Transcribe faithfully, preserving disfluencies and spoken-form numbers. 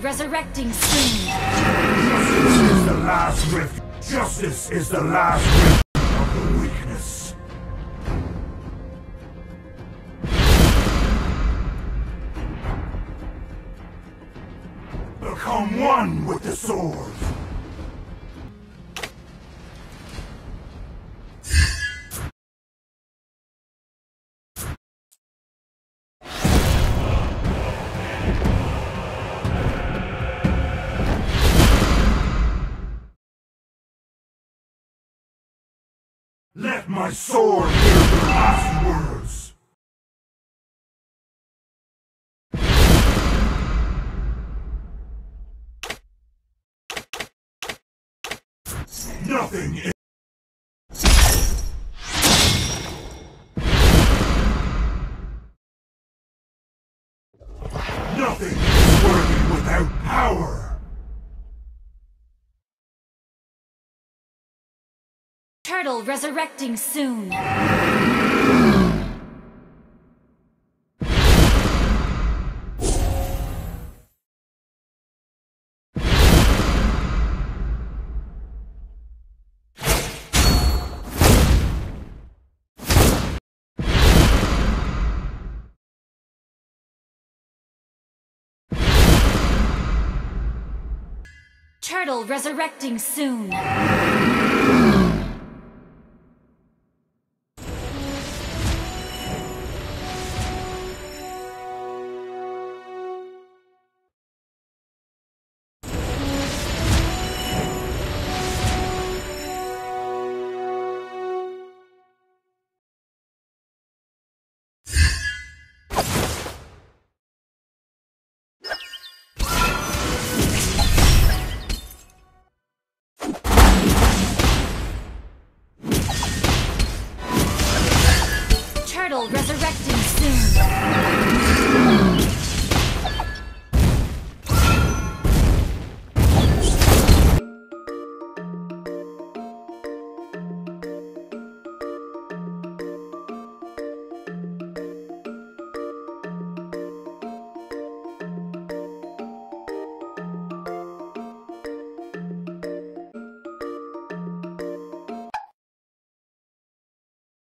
Powerful resurrecting scene. Justice is the last rift. Justice is the last rift of the weakness. Become one with the sword. Let my sword hear the last words! Nothing is... Nothing is worthy without power! Turtle resurrecting soon. Turtle resurrecting soon. Resurrecting soon.